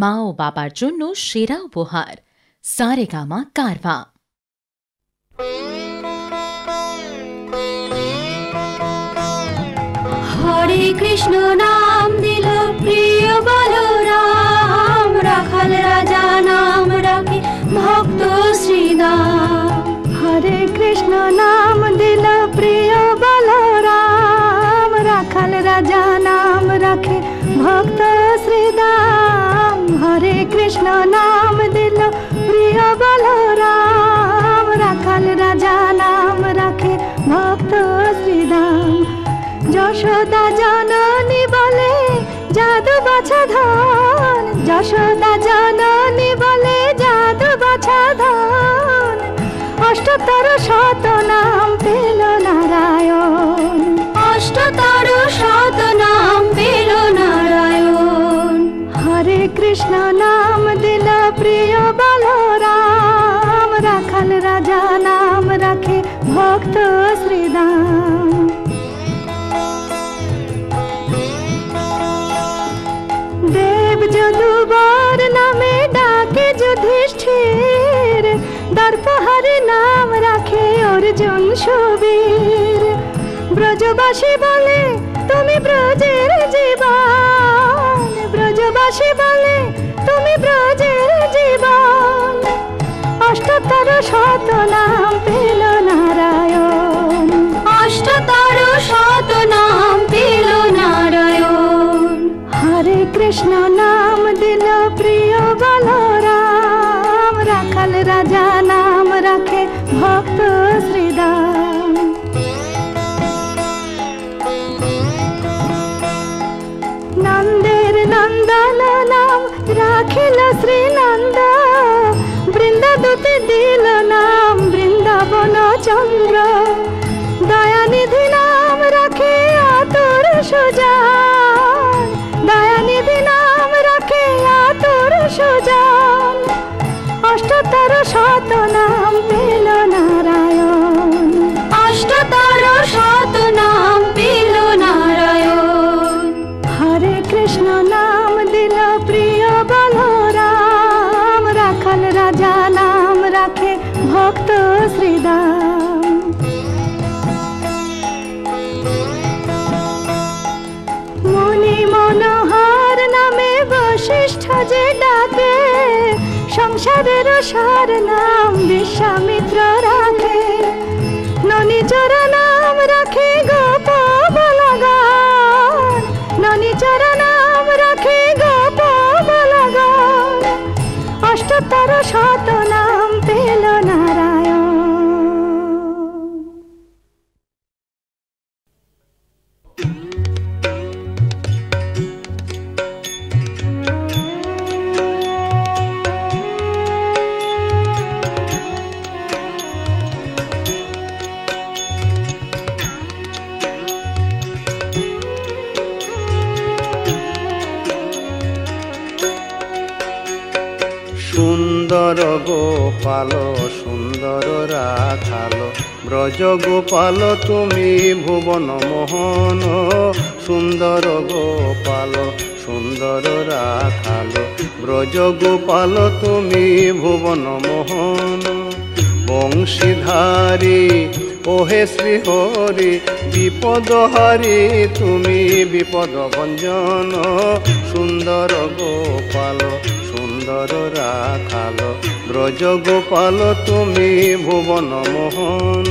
মা ও বাবার জন্য সেরা উপহার সারেগামা কারভা। হরে কৃষ্ণ নাম দিল প্রিয় বলরাম, রাখাল রাজা নাম রাখে ভক্ত শ্রীরাম। হরে কৃষ্ণ নাম দিল প্রিয় বলরাম, রাখাল রাজা নাম রাখে ভক্ত শ্রীরাম। হরে কৃষ্ণ নাম দিল প্রিয় বলরাম, রাখাল রাজা নাম রাখে ভক্ত শ্রীরাম। যশোদা জননী বলে জাদু বাছা ধন, যশোদা জননী বলে জাদু বাছা ধন। অষ্টতর শত নাম পেল নারায়ণ, অষ্টতর শত নাম পেল নারায়ণ। হরে কৃষ্ণ নাম দিল প্রিয় বলরাম, রাখাল রাজা নাম রাখে ভক্ত শ্রীরাম। देव जदुबर नामे डाके युधिष्ठिर, दर्पहर नाम रखे अर्जुन सबीर। ब्रजवासी बोले तुमी ब्रजेर जीवन, ब्रजवासी बोले तुमी ब्रजेर जीवन। अष्टतर शत नाम पेल नारायण, अष्टतर शत नाम पेल नारायण। हरे कृष्ण नाम दिल प्रिय बलराम, राखल राजा नाम रखे भक्त श्रीराम। नंदेर नंदन नाम राखिल श्री नंद, बृंदादूते दिल नाम वृंदावन चंद्र। दयानिधि नाम रखे आतुर सुजान, दयानिधि नाम रखे आतुर सुजान। अष्टतर शत नाम पेल नारायण, अष्टतर शत नाम पेल नारायण। हरे कृष्ण नाम दिल प्रिय बलराम, राखल राजा नाम राखे भक्त श्रीराम। मुनि मनोहर नामे वशिष्ठ जे डाके, संसारेर सार नाम विश्वामित्र राखे। ननिचर नाम राखे गोप बलगण, ननिचर नाम राखे गोप बलगण। अष्टतर शत नाम पेल नारायण। সুন্দর গোপাল সুন্দর রাখাল, ব্রজ গোপাল তুমি ভুবন মোহন। সুন্দর গোপাল সুন্দর রাখাল, ব্রজ গোপাল তুমি ভুবন মোহন। বংশীধারী ওহে শ্রী হরি, বিপদ হারি তুমি বিপদ ভঞ্জন। সুন্দর গোপাল সুন্দর রাখাল, ব্রজ গোপাল তুমি ভুবন মোহন।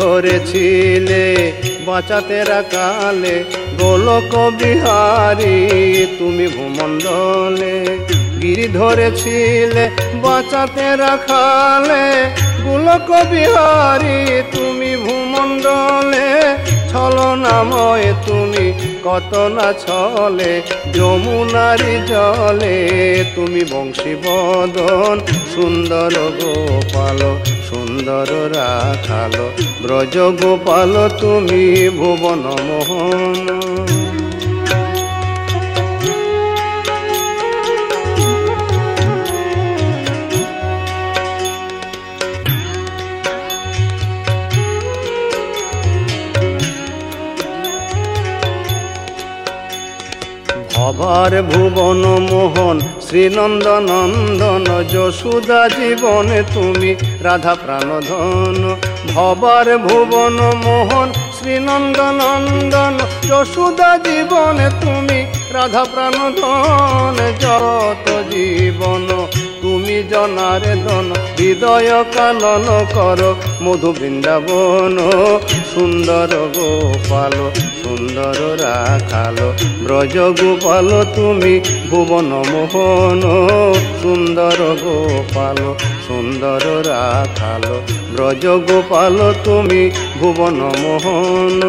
ধরেছিলে বাঁচাতে রাখালে, গোলক বিহারী তুমি ভূমণ্ডলে। গিরি ধরেছিলে বাঁচাতে রাখালে, গোলক বিহারী তুমি ভূমণ্ডলে। ছলনাময় তুমি কত না ছলে, যমুনারি জলে তুমি বংশীবদন। সুন্দর গোপাল সুন্দর রাখাল, ব্রজ গোপাল তুমি ভুবন মোহন। অভার ভুবন মোহন শ্রীনন্দ নন্দন যশোদা জীবনে তুমি রাধা প্রাণধন। ভবার ভুবন মোহন শ্রীনন্দ নন্দন যশোদা জীবনে তুমি রাধা প্রাণধন। যত জীবন তুমি জনার্দন হৃদয় কানন কর মধু বৃন্দাবন। সুন্দর গোপাল সুন্দর রাখাল ব্রজ গোপাল তুমি ভুবন মোহন। সুন্দর গোপাল সুন্দর রাখাল ব্রজ গোপাল তুমি ভুবন মোহন।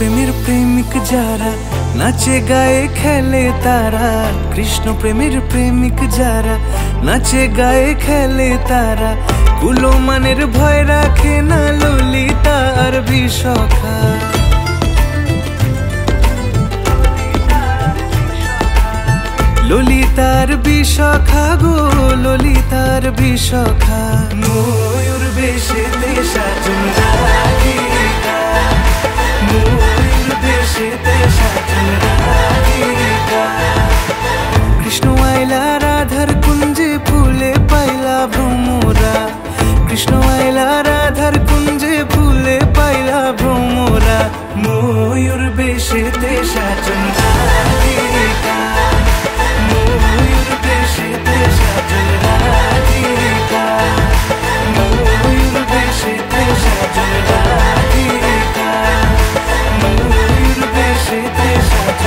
प्रेमेर प्रेमिक जारा नाचे गाए खेले तारा कुलो मानेर भय राखे ना ललिता आर बिशाखा। ललिता आर बिशाखा गो ललिता आर बिशाखा। मयूर बेशेते साजन राधिका मयूर बेशेते साजन राधिका। कृष्ण आयला राधार कुंजे फूले पाइला भ्रमरा। कृष्ण आयला राधार कुंजे फूले पाइला भ्रमरा। मयूर बेशेते साजन राधिका मयूर बेशेते साजन राधिका। मयूर बेशेते साजन राधिका मयूर बेशेते साजन।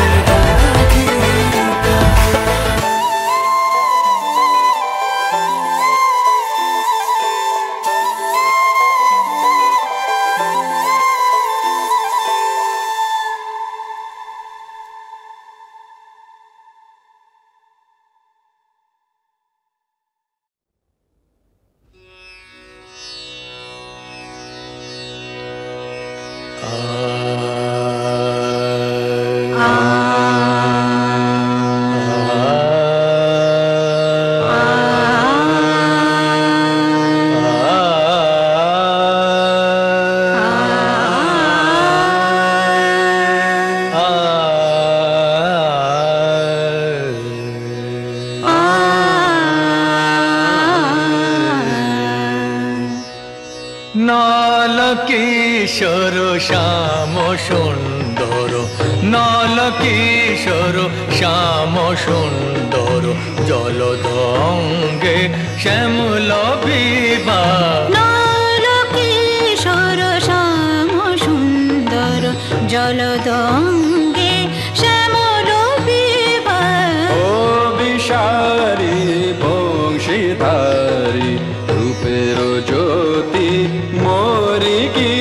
কিশোর শ্যাম সুন্দর নল কিশোর শ্যাম সুন্দর জলদঙ্গে শ্যামল বিভা নল কিশোর শ্যাম সুন্দর জলদঙ্গে শ্যামল বিভা ও বিশারি বংশীধারী রূপের জ্যোতি মোরি কি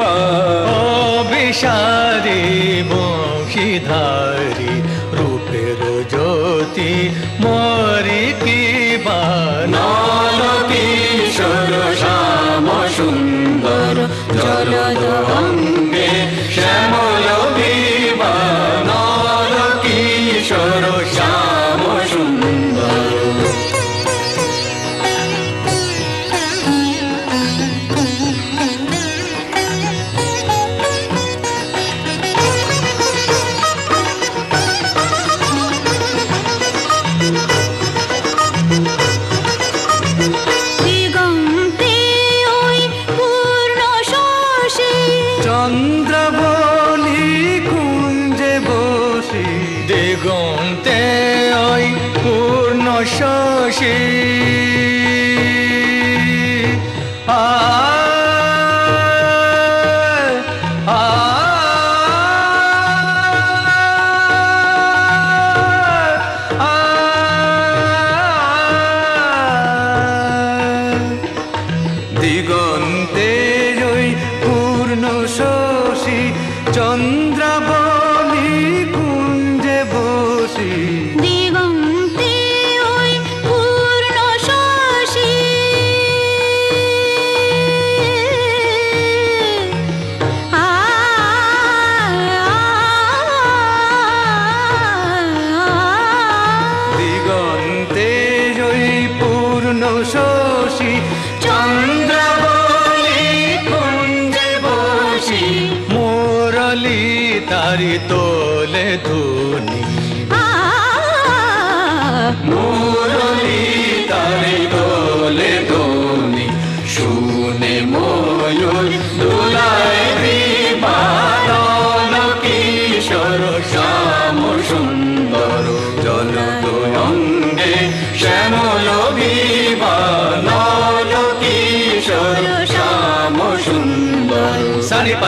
বা ও বিশারি বংশীধারী রূপের জ্যোতি মোরি কি বা নল কিশোর শ্যাম সুন্দর জলদঙ্গে শ্যামল বিভা নল কিশোর শ্যাম সুন্দর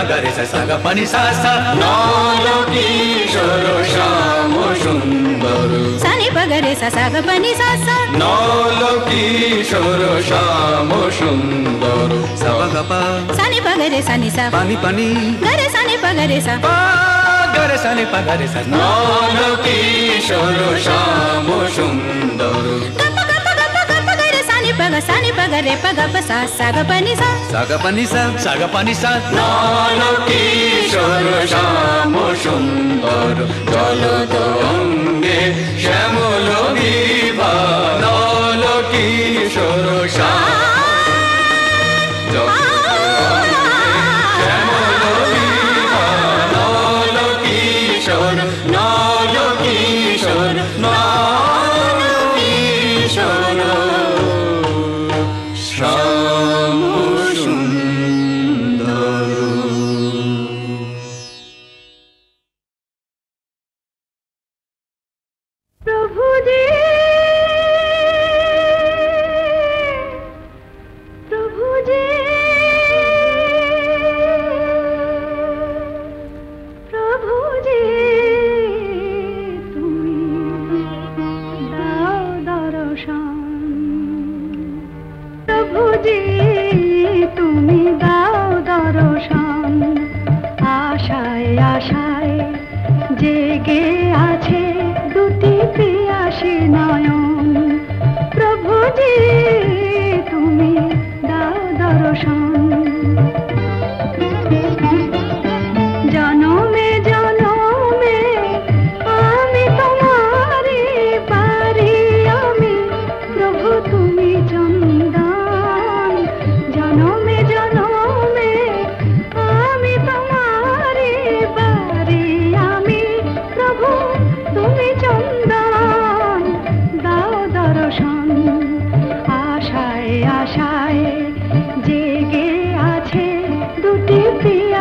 Pagare sa saga pani sa sa, nolo kishoro sham sundaru. Sani pagare sa saga pani sa sa, nolo kishoro sham sundaru. Saga pa, sani pagare sa ni sa, pani pani. Gare sani pagare sa, pa gare sani pagare sa, nolo kishoro sham sundaru. Sani pagare pagapasa sagapanisa sagapanisa sagapanisa nalo kishor sham sundar jalodange shamolo biva nalo kishor sham shamolo biva nalo kishor nalo kishor nalo kishor आशाए आशाए जेगे आछे दुटी पिया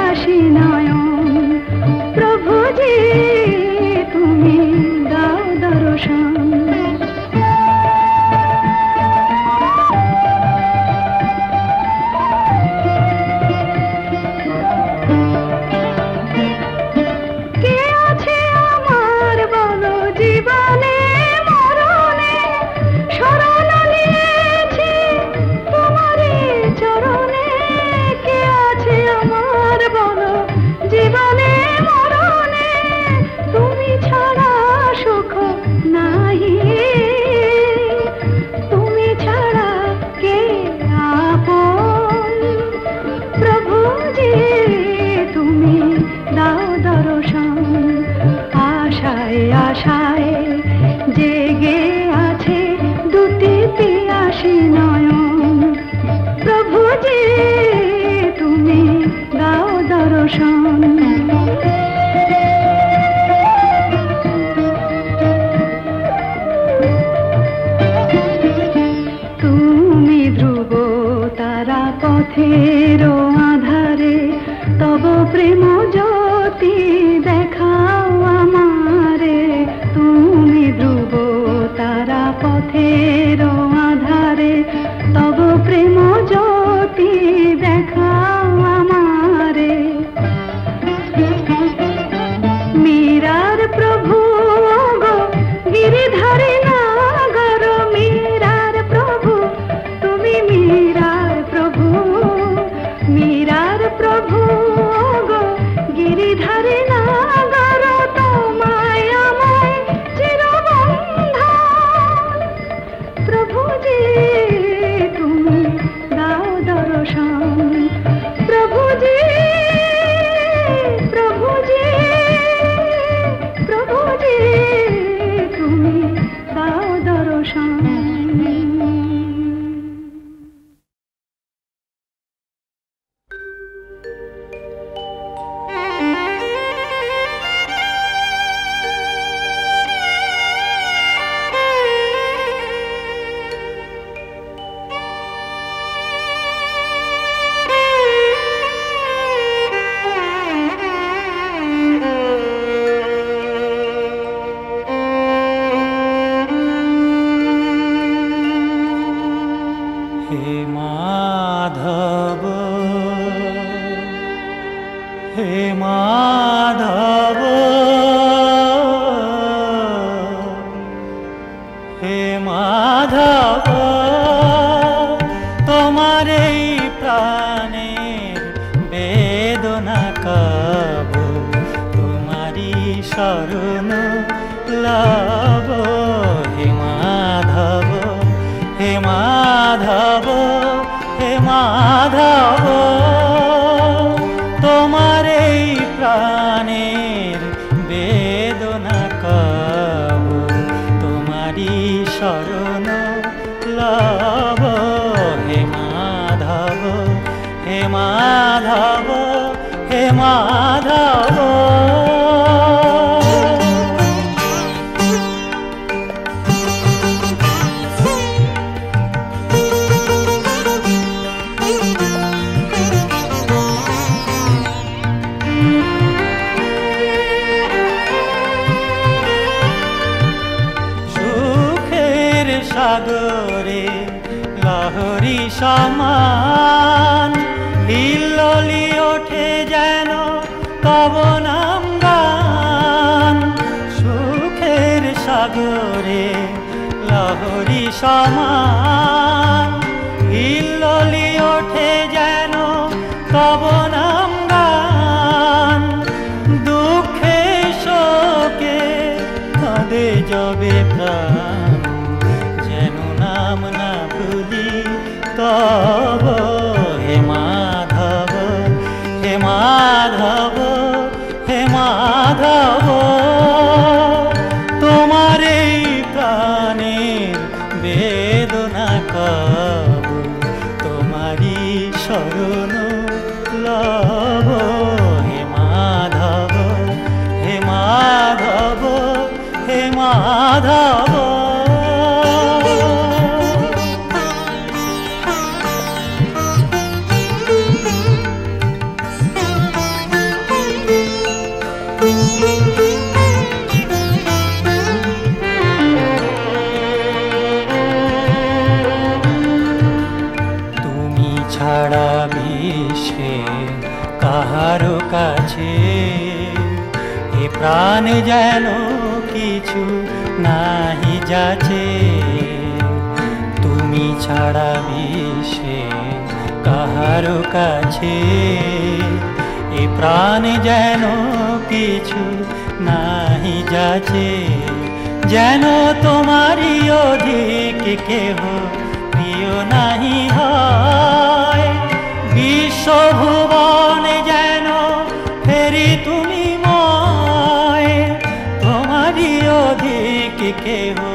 হে টিকে হো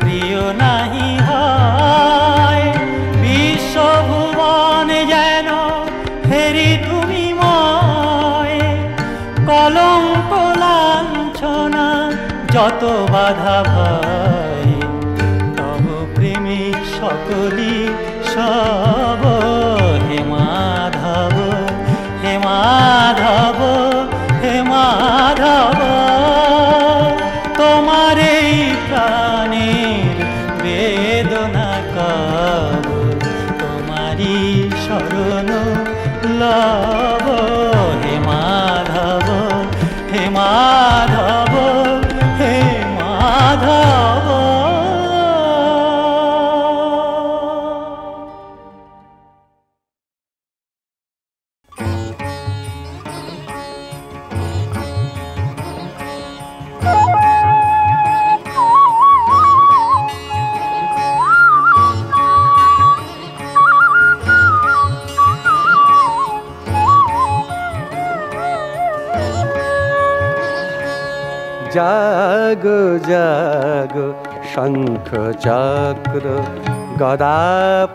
প্রিয় নাহি হয় বিশ্বভুবনে যেন ফেরি তুমি ময় কলঙ্ক লাঞ্ছনা যত বাধা ভয় তব প্রেমী সকলি সব হে মাধব হে মাধব হে মাধব তোমারে প্রাণের বেদনা কব তোমারি শরণ লব হে মাধব হে মাধব হে মাধব। जागो जागो शंख चक्र गदा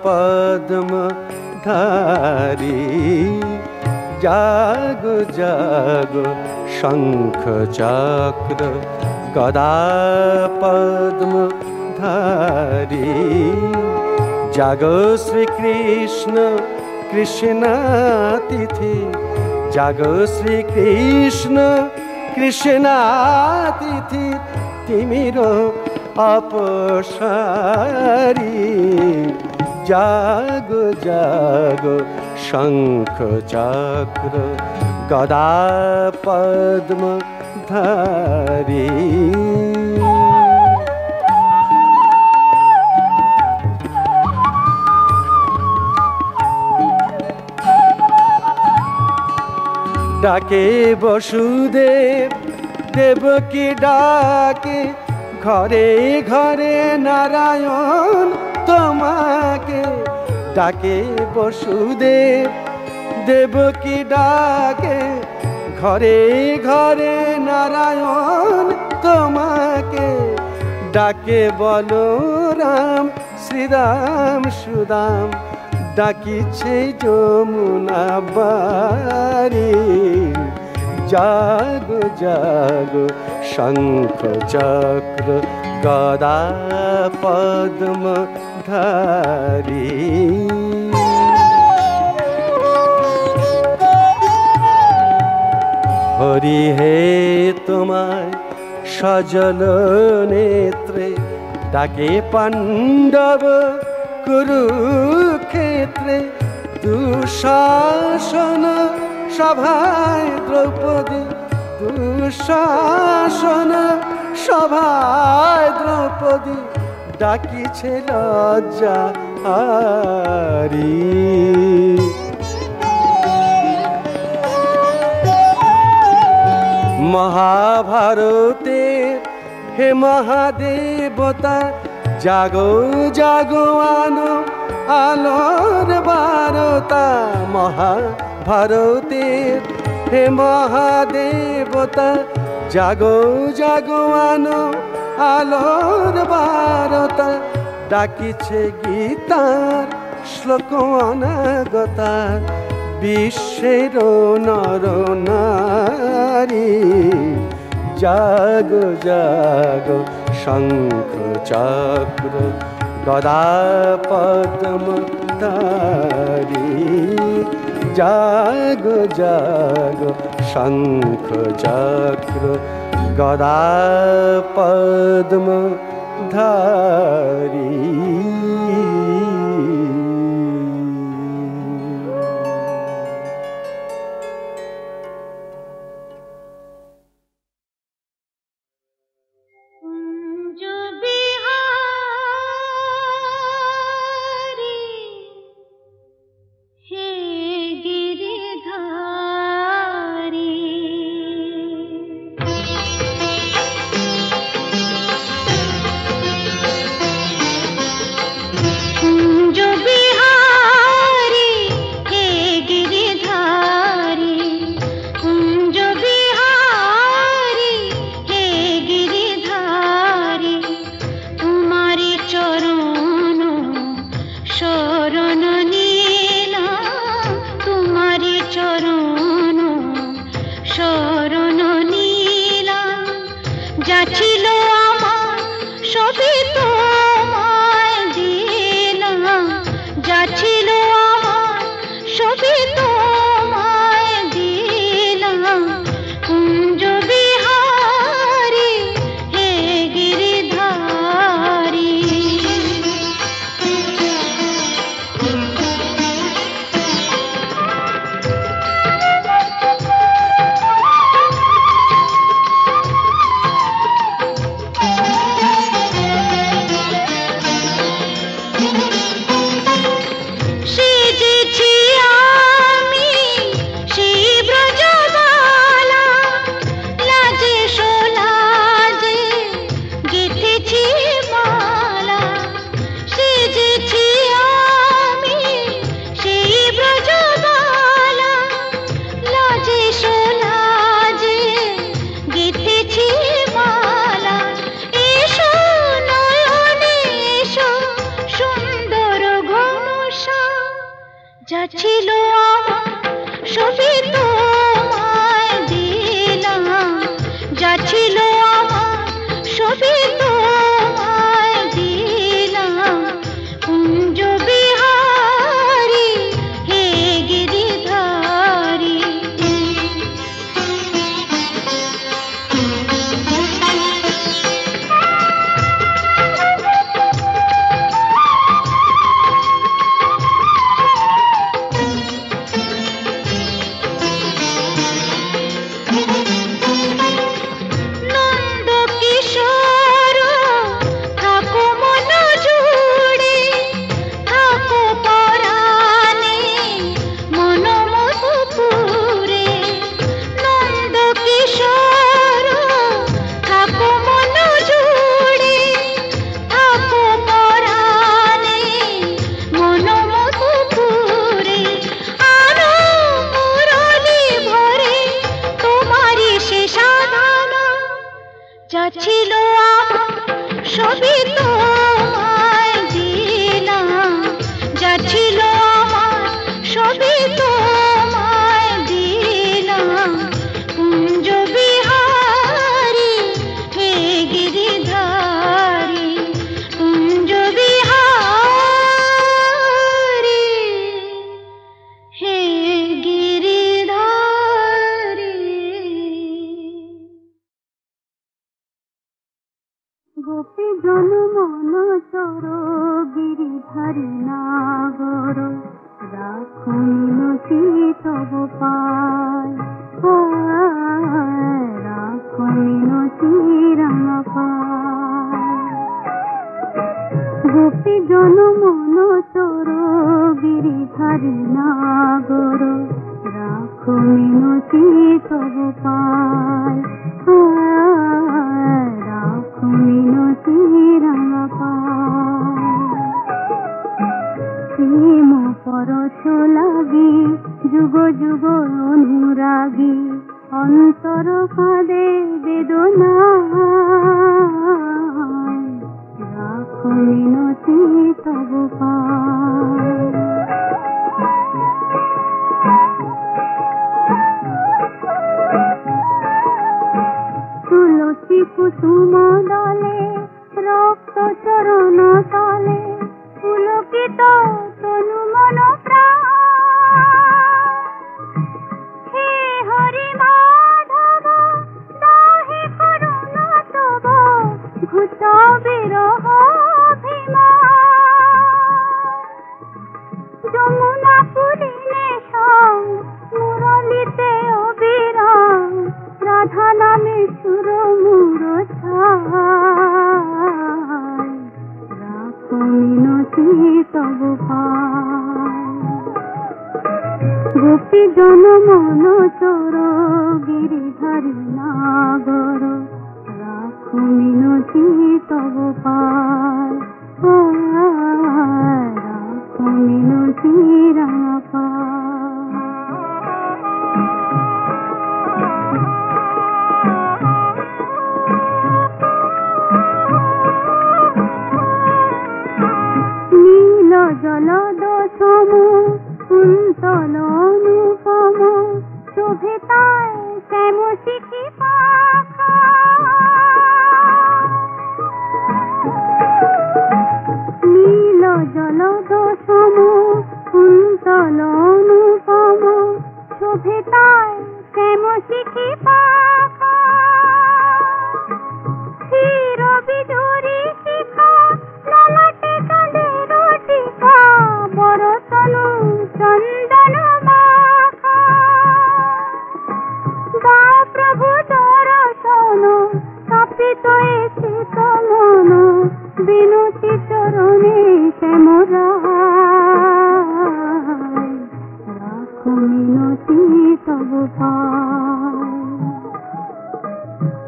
पद्मधारी जागो जागो शंख चक्र गदा पद्मधारी जागो श्री कृष्ण कृष्णा तिथि जागो श्री कृष्ण कृष्णा तिथि तिमिरो अपसारी जागो जागो शंख चक्र गदा पद्मधारी डाके वसुदेव देवकी डाके घरे घरे नारायण तुम्हाके डाके वसुदेव देवकी डाके घरे घरे नारायण तुम्हाके डाके बोलो राम श्री राम सुदाम डाकिछे जमुना बारी जागो जागो शंख चक्र गदा पद्मधारी हरि हे तुम्हार सजल नेत्रे डाके पांडव कुरुक्षेत्रे दुशासन सभाय द्रौपदी दुशासन सभाय द्रौपदी डाकिछे लज्जा हारी महाभारते हे महादेवता जागो जागो आनो आलोर बारोता महाभारते हे महादेवता जागो जागो आनो आलोर बारोता डाकिछे गीतार श्लोक अनागता विश्वेर नर नारी जागो जागो शंख चक्र गदा पद्मधारी जागो जागो शंख चक्र गदा पद्मधारी।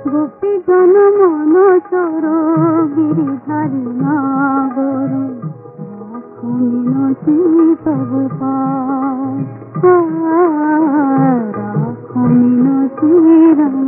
गोपी जन मन चोर हरि हरि नागोर राखुमिनती तब पाय राखुमिनती रम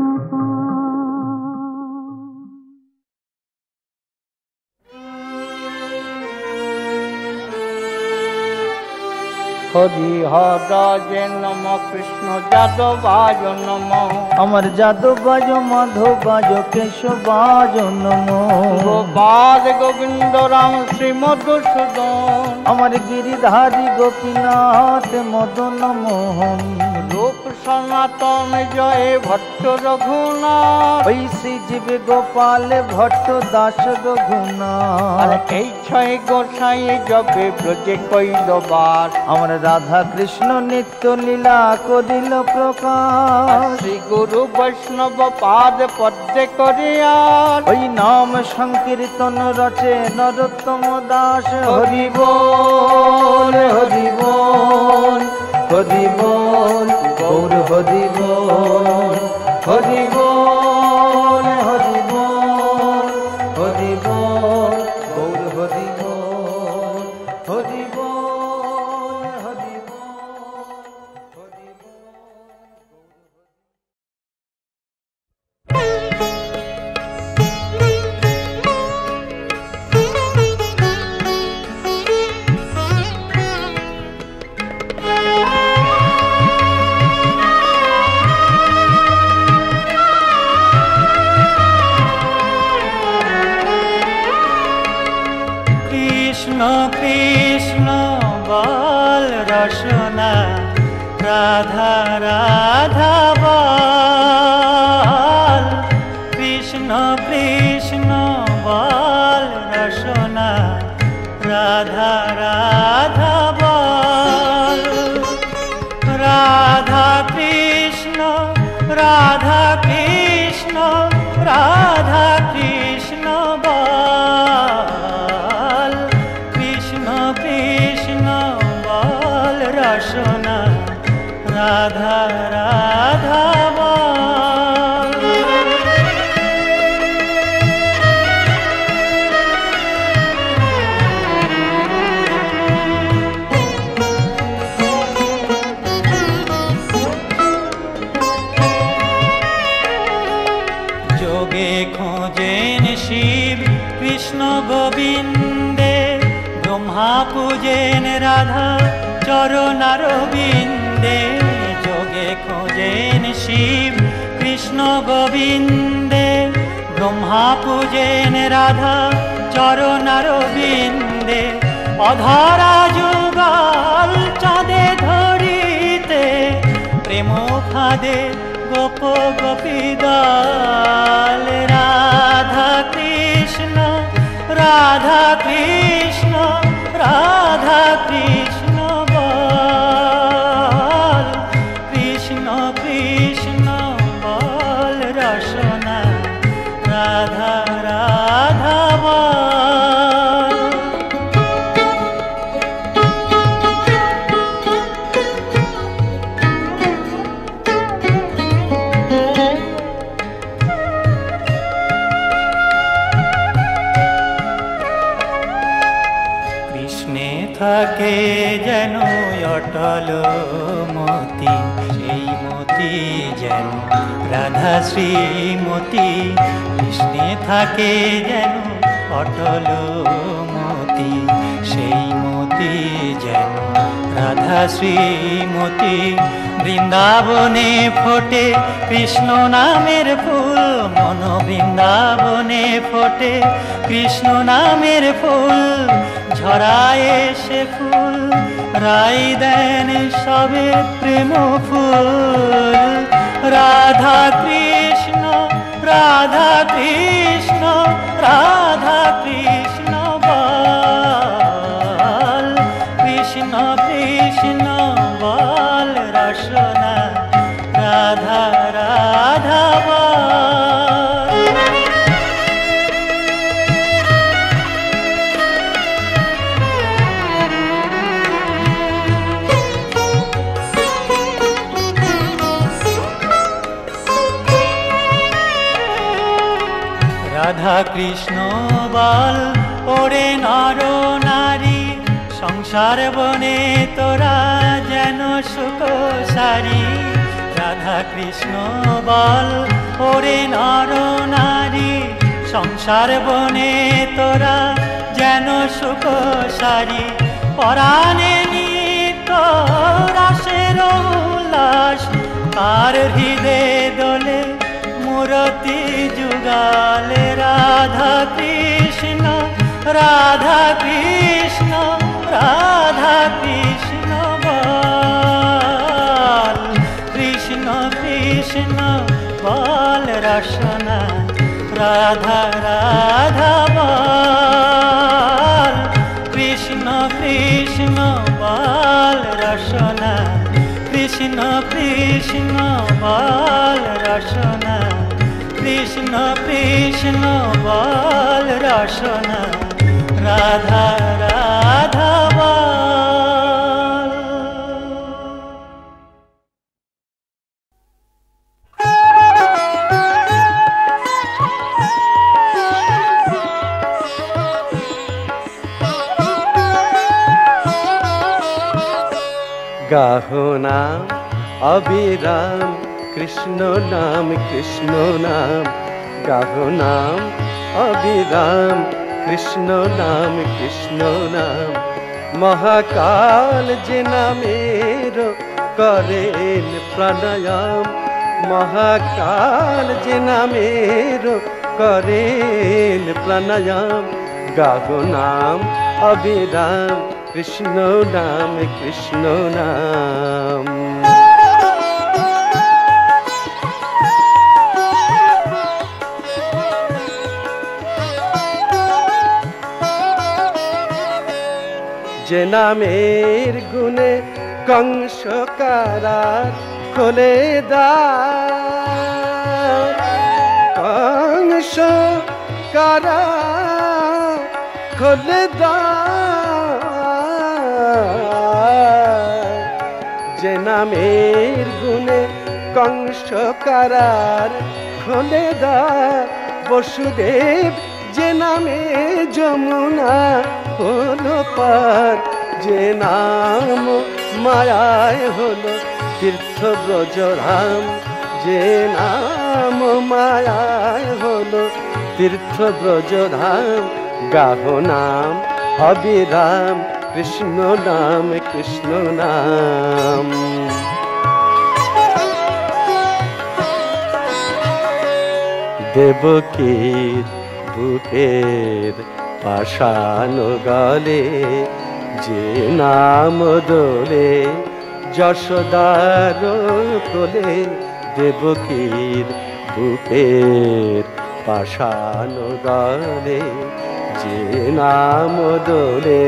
हरि हरि नम कृष्ण जादो बाजो नमो अमर जादो बाजो माधो बाजो केशव बाजो नमो गोपाल गोविंद राम श्री मधुसूदन अमर गिरिधारी गोपीनाथ मदन मोहन रूप सनातन जय भट्ट रघुनाथ ऐसी जीव गोपाल भट्ट दास रघुनाथ छय गोसाई जबे ब्रजे कैल बार अमर राधा कृष्ण नित्य लीला को दिल प्रकाश श्री गुरु वैष्णव पाद पद्य करिया वही नाम संकीर्तन रचे नरोत्तम दास हरि बोल हरि बोल हरि बोल गौर हरि बोल हरि बोल हरि बोल हरि बोल गौर हरि बोल हरि बोल कृष्ण कृष्ण बाल रसना राधा राधा बाल कृष्ण बाल रसना राधा राधा बाल राधा कृष्ण राधा कृष्ण बाल रसना राधा राधा बाल जोगे खोजेन शिव कृष्ण गोविंदे ब्रह्मा पूजेन राधा चरणारविंदे जोगे खोजेन शिव कृष्ण गोविंदे ब्रह्मा पूजेन राधा चरणारविंदे अधरा जुगाल चाँदे धरिते प्रेम फादे गोप गोपीदाल राधा कृष्ण राधा कृष्ण श्रीमती कृष्णे थाके जेन अटल मती सेई मती जेन राधा श्रीमती वृंदावने फोटे कृष्ण नामेर फूल मन वृंदावने फोटे कृष्ण नामेर फूल झराए से फूल राय देन सबे प्रेम फूल राधा कृष्ण राधा कृष्ण बाल कृष्ण बाल रसना राधा राधा बाल राधा कृष्ण সম্বল ওরে নর নারী সংসার বনে তোরা যেন সুখ সারি রাধা কৃষ্ণ বল ওরে নর নারী সংসার বনে তোরা যেন সুখ সারি পরাণে নিত রাসের উল্লাস তার হৃদে দোলে मूर्ति जुगाल राधा कृष्ण बाल कृष्ण बाल रसना राधा बाल कृष्ण बाल रसना बाल रसना कृष्ण बाल रसना राधा राधा बाल। गाहो नाम अबिराम कृष्ण नाम गाहो नाम अबिराम कृष्ण नाम महाकाल जे नामेर करेन प्राणायाम महाकाल जे नामेर करेन प्राणायाम गाहो नाम अबिराम कृष्ण नाम जे नामेर गुणे कंस कारार खोले द्वार कंस कारार खोले द्वार जे नामेर गुणे कंस कारार खोले द्वार वसुदेव जे नामे जमुना होलो पार जे नाम मायाय होलो तीर्थ ब्रज धाम जे नाम मायाय होलो तीर्थ ब्रज धाम गाहो नाम अबिराम कृष्ण नाम देवकी बुकेर पाषाण गले जे नाम दोले जशोदार कोले देवकीर बुकेर पाषाण गले जे नाम दोले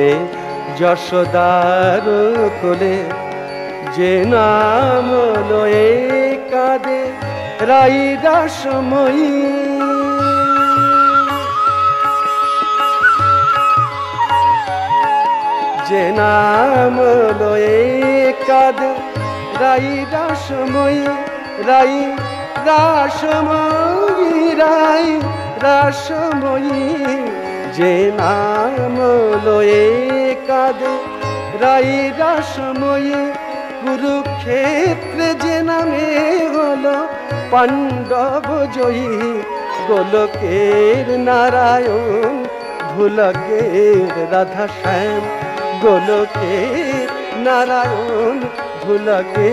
जशोदार कोले जे नाम लोए कादे राई दासमयी जे नाम लोए काद राई रासमयी जे नाम लोए काद राई रासमयी कुरुक्षेत्र जे नामे होलो पांडव जयी गोलकेर नारायण भुलकेर राधा श्याम गोलके नारायण भुलके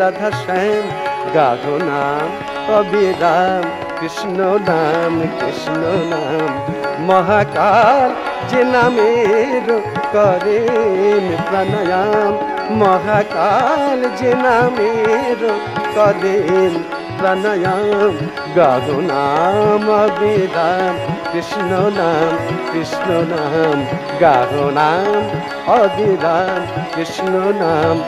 राधा श्याम गाहो नाम अबिराम कृष्ण नाम महाकाल जे नामेर करेन प्राणायाम महाकाल जे नामेर करेन प्राणायाम गाहो नाम अबिराम कृष्ण नाम गाहो नाम अबिराम कृष्ण नाम।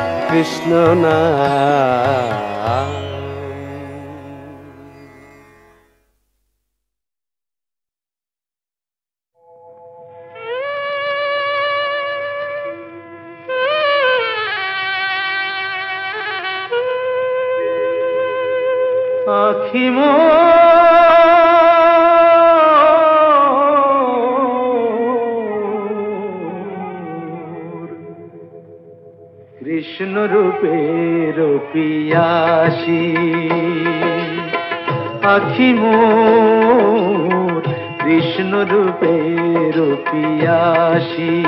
आँखी मोर कृष्ण रूपेर पियासी आँखि मोर कृष्ण रूपेर पियासी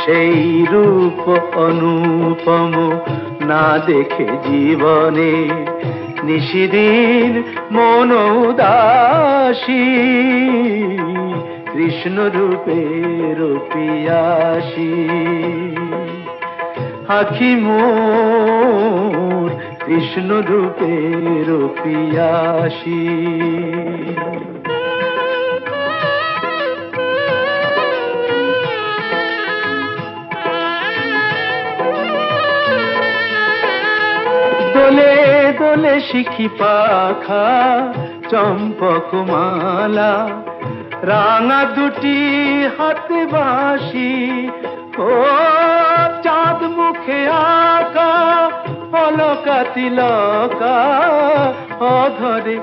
सेई रूप अनुपम ना देखे जीवने निशिदिन मन उदासी कृष्ण रूपेर पियासी आँखि मोर कृष्ण रूपेर पियासी दोले दोले शिखी पाखा चम्पक माला रांगा दुटी हाथे बाशी ओ चाँद मुखे आका पलका तिलका अधरे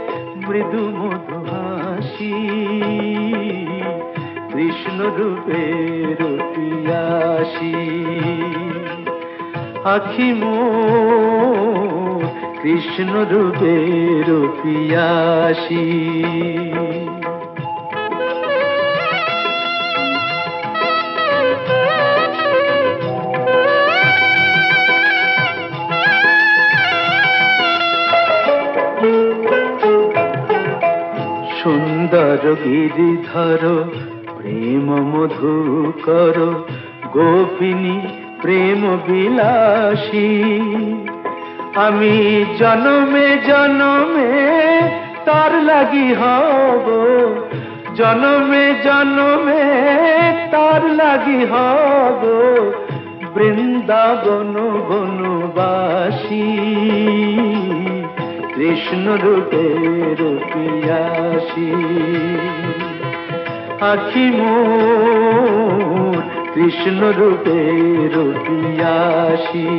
मृदु मधु हासी कृष्ण रूपेर पियासी आँखि मोर कृष्ण रूपेर पियासी सुंदर गिरिधर प्रेम मधु कर गोपिनी प्रेम बिलासी आमी जन्मे जन्मे तार लागी हब जन्मे जन्मे तार लागी हब वृंदावन बनवासी कृष्ण रूपेर पियासी आँखि मोर कृष्ण रूपेर पियासी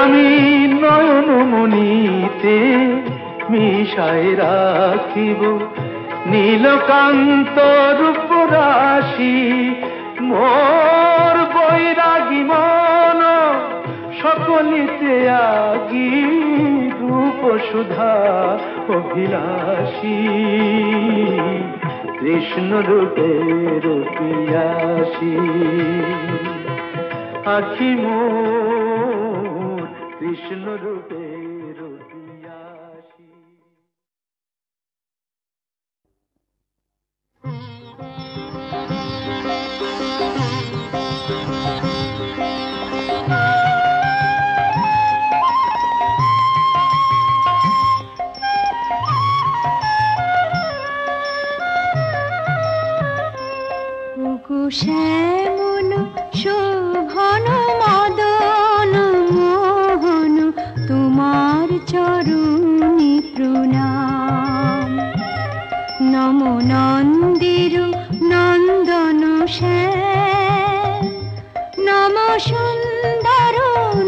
आमी नयन मणिते मिशाई राखिब नीलकांत रूप राशि मोर बैरागी मन सकलिते आगी रूप सुधा अभिलाषी कृष्ण रूपेर पियासी आँखि मोर कृष्ण रूपेर पियासी। শ্যামল শোভন মদন মোহন তোমার চরণে প্রণাম নমো নন্দির নন্দন শ্যাম নমো সুন্দর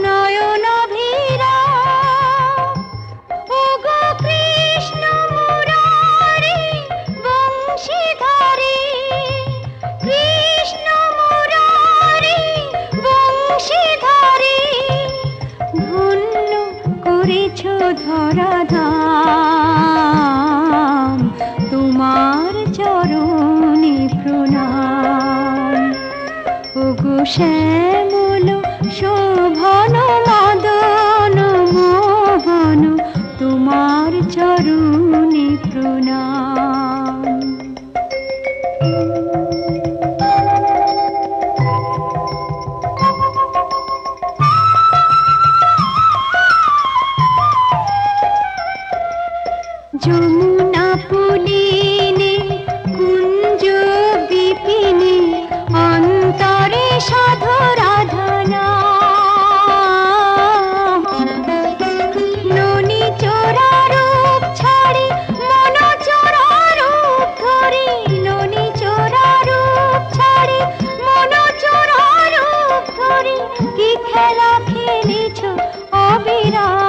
নয়ন অভিরাম ও গো কৃষ্ণ মুরারি বংশীধারী ধরাধাম তোমার চরণে প্রণাম ওগো শ্যামল শোভন মদন মোহন তোমার চরণে প্রণাম। যমুনা পুলিনে কুঞ্জ বিপিনে অন্তরে সাধু রাধা নাম ননি চোরা রূপ ছাড়ি মন চোরা রূপ ধরি ননি চোরা রূপ ছাড়ি মন চোরা রূপ ধরি কি খেলা খেলেছ অবিরাম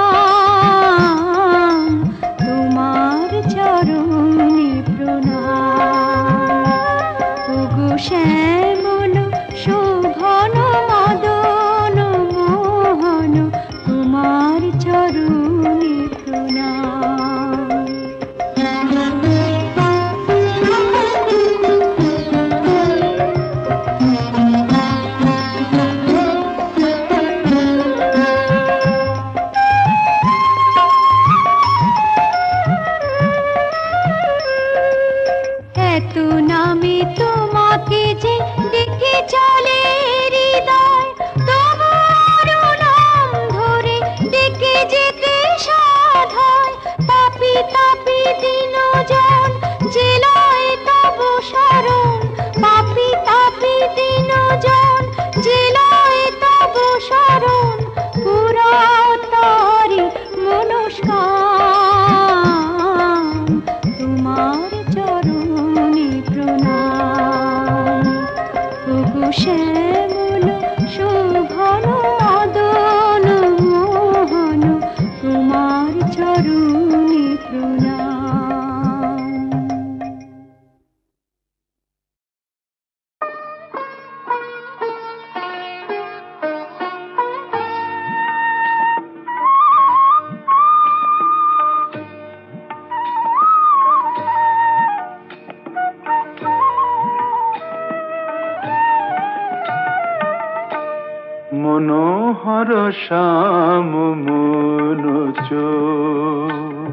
মনোহর শ্যাম মনোচোর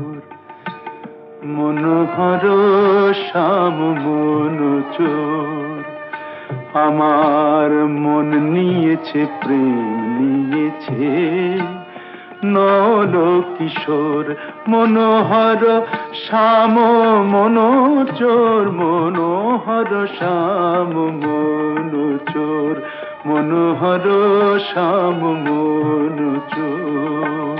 মনোহর শ্যাম মনোচোর আমার মন নিয়েছে প্রেম নিয়েছে নল কিশোর মনোহর শ্যাম মনোচোর মনোহর শ্যাম মনোচোর মনোহর শ্যাম মনোচোর।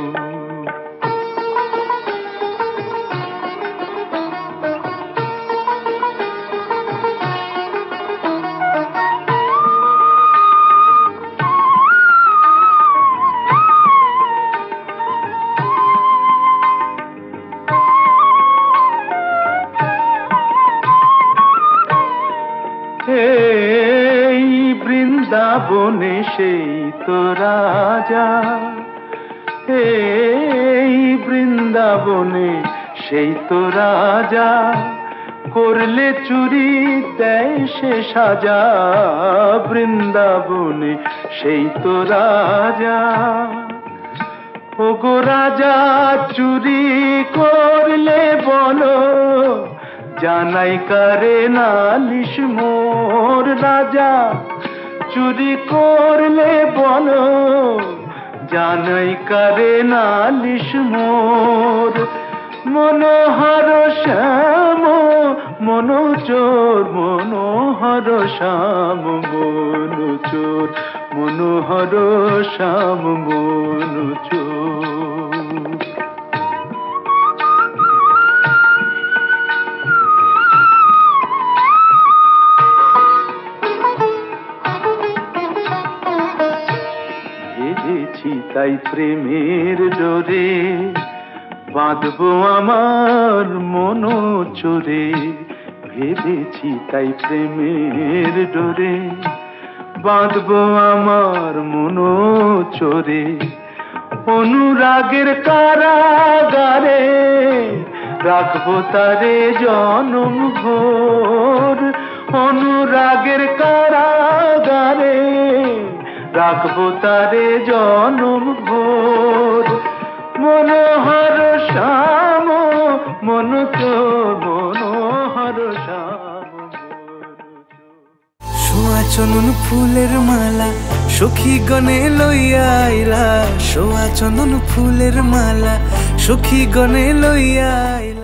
বনে সেই তো রাজা এই বৃন্দাবনে সেই তো রাজা করলে চুরি দেয় সে সাজা বৃন্দাবনে সেই তো রাজা ওগো রাজা চুরি করলে বলো জানাই কারে নালিশ মোর রাজা চুরি করলে বলো জানাই কারে নালিশ মোর মনোহর শ্যাম মনোচোর মনোহর শ্যাম মনোচোর মনোহর শ্যাম মনোচোর। তাই প্রেমের ডোরে বাঁধবো আমার মনোচোরে ভেবেছি তাই প্রেমের ডোরে বাঁধবো আমার মনোচোরে অনুরাগের কারাগারে রাখবো তারে জনম ভোর অনুরাগের কারাগারে রাখবো তারে জনম ভোর মনোহর শ্যাম মনোচোর মনোহর শ্যাম। সোয়া চন্দন ফুলের মালা সখী গণে লইয়া আইলা সোয়া চন্দন ফুলের মালা সখী গণে লইয়া আইলা।